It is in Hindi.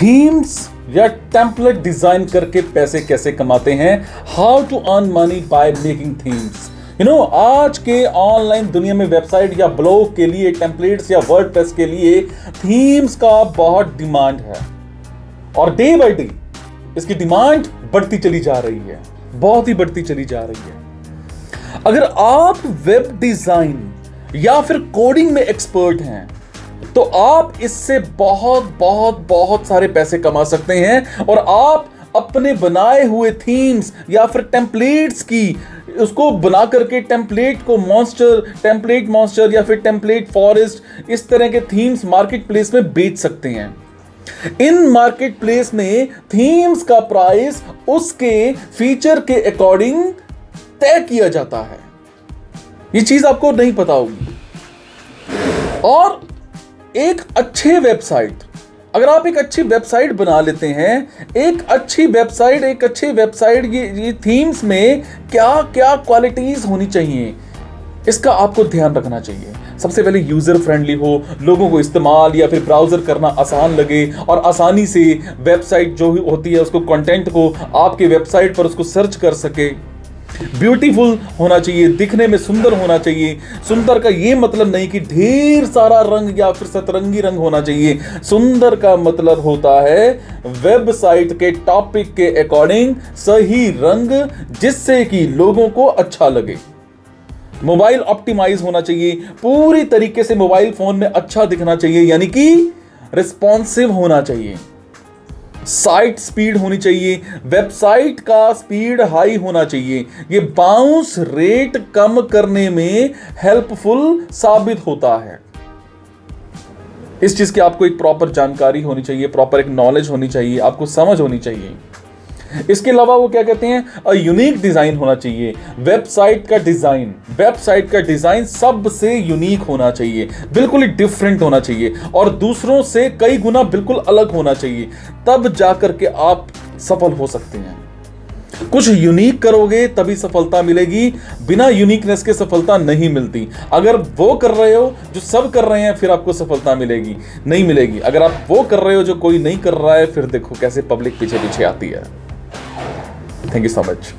थीम्स या टेम्पलेट डिजाइन करके पैसे कैसे कमाते हैं, how to earn money by making themes. You know, आज के ऑनलाइन दुनिया में वेबसाइट या ब्लॉग के लिए टेम्पलेट्स या वर्डप्रेस के लिए थीम्स का बहुत डिमांड है और डे बाय डे इसकी डिमांड बढ़ती चली जा रही है, बहुत ही बढ़ती चली जा रही है। अगर आप वेब डिजाइन या फिर कोडिंग में एक्सपर्ट हैं तो आप इससे बहुत बहुत बहुत सारे पैसे कमा सकते हैं और आप अपने बनाए हुए थीम्स या फिर टेम्पलेट्स की उसको बना करके टेम्पलेट को मॉन्स्टर या फिर टेम्पलेट फॉरेस्ट, इस तरह के थीम्स मार्केट प्लेस में बेच सकते हैं। इन मार्केट प्लेस में थीम्स का प्राइस उसके फीचर के अकॉर्डिंग तय किया जाता है। ये चीज आपको नहीं पता होगी। और एक अच्छे वेबसाइट, अगर आप एक अच्छी वेबसाइट बना लेते हैं, एक अच्छी वेबसाइट ये थीम्स में क्या क्या क्वालिटीज होनी चाहिए इसका आपको ध्यान रखना चाहिए। सबसे पहले यूज़र फ्रेंडली हो, लोगों को इस्तेमाल या फिर ब्राउज़र करना आसान लगे और आसानी से वेबसाइट जो होती है उसको कंटेंट को आपके वेबसाइट पर उसको सर्च कर सके। ब्यूटीफुल होना चाहिए, दिखने में सुंदर होना चाहिए। सुंदर का ये मतलब नहीं कि ढेर सारा रंग या फिर सतरंगी रंग होना चाहिए। सुंदर का मतलब होता है वेबसाइट के टॉपिक के अकॉर्डिंग सही रंग जिससे कि लोगों को अच्छा लगे। मोबाइल ऑप्टिमाइज होना चाहिए, पूरी तरीके से मोबाइल फोन में अच्छा दिखना चाहिए, यानी कि रिस्पॉन्सिव होना चाहिए। साइट स्पीड होनी चाहिए, वेबसाइट का स्पीड हाई होना चाहिए। ये बाउंस रेट कम करने में हेल्पफुल साबित होता है। इस चीज़ की आपको एक प्रॉपर जानकारी होनी चाहिए, प्रॉपर एक नॉलेज होनी चाहिए, आपको समझ होनी चाहिए। इसके अलावा वो क्या कहते हैं, अ यूनिक डिज़ाइन होना चाहिए। वेबसाइट का डिज़ाइन सबसे यूनिक होना चाहिए, बिल्कुल ही डिफरेंट होना चाहिए और दूसरों से कई गुना बिल्कुल अलग होना चाहिए, तब जाकर के आप सफल हो सकते हैं। कुछ यूनिक करोगे तभी सफलता मिलेगी, बिना यूनिकनेस के सफलता नहीं मिलती। अगर वो कर रहे हो जो सब कर रहे हैं फिर आपको सफलता मिलेगी, नहीं मिलेगी। अगर आप वो कर रहे हो जो कोई नहीं कर रहा है, फिर देखो कैसे पब्लिक पीछे पीछे आती है। Thank you so much.